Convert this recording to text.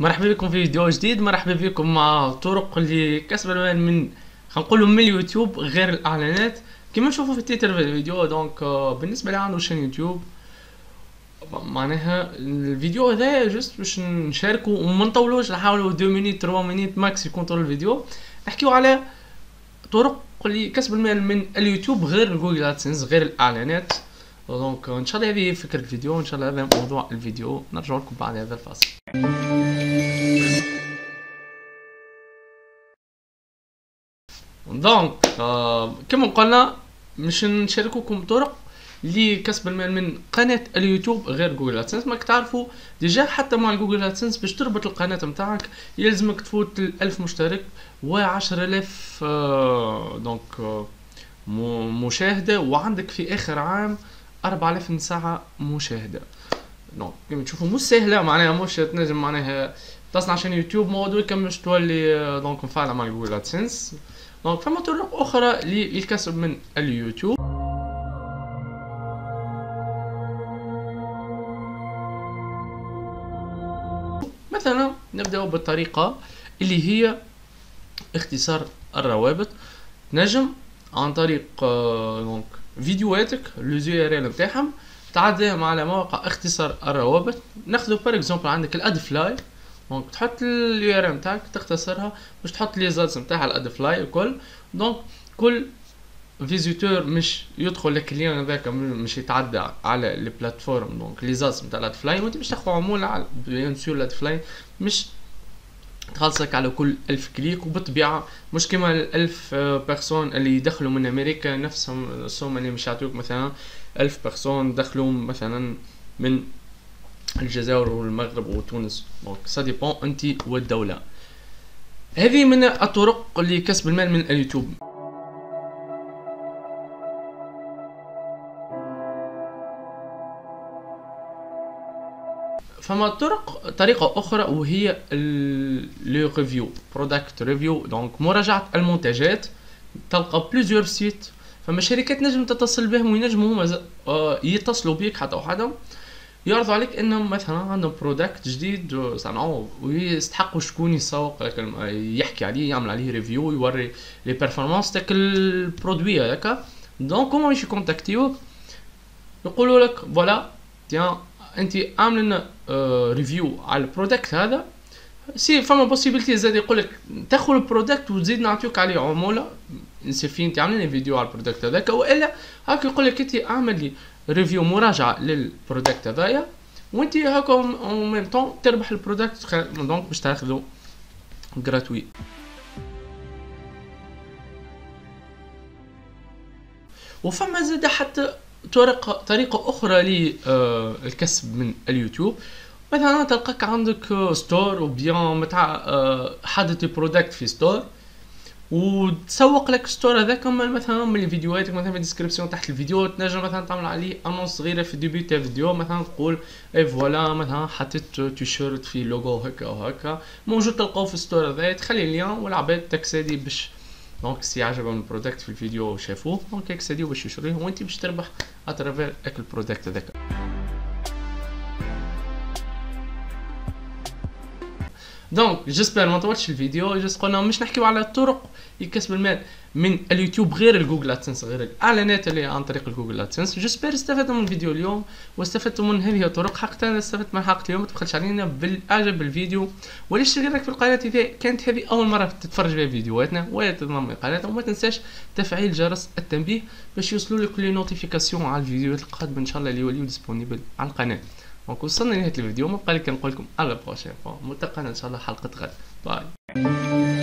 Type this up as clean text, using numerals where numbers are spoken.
مرحبا بكم في فيديو جديد. مرحبا بكم مع طرق لكسب المال من خنقولهم من اليوتيوب غير الاعلانات كما نشوفوا في تيتر الفيديو. دونك بالنسبه لي عندو شان يوتيوب، معناها الفيديو هذا جست باش نشاركو وما نطولوش، نحاولوا 2 مينيت 3 مينيت ماكس يكون طول الفيديو، نحكيو على طرق لكسب المال من اليوتيوب غير جوجل ادسنس غير الاعلانات. دونك ان شاء الله هذه فكره الفيديو، ان شاء الله هذا موضوع الفيديو، نرجع لكم بعد هذا الفاصل. دونك كما قلنا مش نشارككم طرق لكسب المال من قناه اليوتيوب غير جوجل ادسنس. ماك تعرفوا ديجا حتى مع جوجل ادسنس باش تربط القناه نتاعك يلزمك تفوت 1000 مشترك و10000 دونك مشاهده، وعندك في اخر عام 4000 ساعه مشاهده. دونك كما تشوفوا مش سهله، معناها مش تنجم معناها تصنع شان يوتيوب موضوع كمش تولي دونك مفعله مع جوجل ادسنس. دونك فما طرق اخرى للكسب من اليوتيوب. مثلا نبدأ بالطريقه اللي هي اختصار الروابط. تنجم عن طريق دونك فيديوهاتك لو يو ار ال نتاعهم تعديهم على مواقع اختصار الروابط. ناخذ باغ اكزومبل عندك الادفلاي، دونك تحط اليو ار ال نتاعك تختصرها باش تحط لي زالز نتاع الادفلاي الكل. دونك كل فيزيتور مش يدخل للكليان هذاك مش يتعدى على البلاتفورم، دونك لي زالز نتاع الادفلاي، وانت باش تاخذ عمول على بيان سور الادفلاي مش تخلصك على كل 1000 كليك. وبالطبيعه مش كيما ال1000 بيرسون اللي يدخلوا من امريكا نفسهم السوم اللي مش يعطيوك، مثلا 1000 بيرسون دخلوا مثلا من الجزائر والمغرب وتونس. دونك سا ديبون انت والدوله. هذه من الطرق لكسب المال من اليوتيوب. فما طريقة أخرى وهي ال ريفيو برودكت ريفيو، دونك مراجعة المنتجات. تلقى بلوزيور سيت، فما شركات نجم تتصل بهم وينجموا هما يتصلوا بيك حتى وحدهم يعرضوا عليك انهم مثلا عندهم برودكت جديد صنعوه ويستحقوا شكون يسوق يحكي عليه يعمل عليه ريفيو يوري لي بيرفورمانس تاع البرودوي هذاك. دونك هما باش يكونتاكتيوك يقولوا لك فوالا تيان انت عامل لنا ريفيو على البرودكت هذا، سي فما بوسيبيليتي زاد يقول لك تاخذ البرودكت وتزيد نعطيوك عليه عموله نسي فين انت عامل لنا فيديو على البرودكت هذاك، والا هاك يقول لك انت اعمل لي ريفيو مراجعه للبرودكت هذايا وانت هاك اون ميم طون تربح البرودكت. دونك باش تاخذو غراتوي. وفما زاد حتى طريقة أخرى للكسب من اليوتيوب. مثلا تلقاك عندك ستور وبيان متاع حدث برودكت في ستور وتسوق لك ستور هذاك مثلا من فيديوهاتك، مثلا في الديسكريبسيون تحت الفيديو تنجم مثلا تعمل عليه انونس صغيره في ديبي تاع الفيديو، مثلا تقول اي فوالا مثلا حطيت تيشيرت في لوغو هكا وهكا موجود، تلقاو في الستور هذا، تخلي اللين والعباد تكسادي باش دونك سي عجبهم البرودكت في الفيديو وشافوه دونك يكسديو باش يشريه وانت باش تربح اترافير اك البرودكت هذاك. دونك جيسبر ما طولتش الفيديو، جست قلنا مش نحكيو على الطرق لكسب المال من اليوتيوب غير الجوجل ادسنس غير الاعلانات اللي عن طريق الجوجل ادسنس. جيسبر استفدتوا من الفيديو اليوم واستفدتوا من هذه الطرق. حقا انا استفدت من حلقه اليوم، ما تبخلش علينا بالاعجاب بالفيديو والاشتراك في القناه اذا كانت هذه اول مره تتفرج بها فيديوهاتنا، ولا تنضم لقناتنا، وما تنساش تفعيل جرس التنبيه باش يوصلوا لك لي نوتيفيكاسيون على الفيديوهات القادمه ان شاء الله اللي يوليو ديسبونيبل على القناه. دونك وصلنا لنهايه الفيديو، ما بقى لي كنقول لكم على البروشين فوا، ملتقانا ان شاء الله حلقه غد. باي.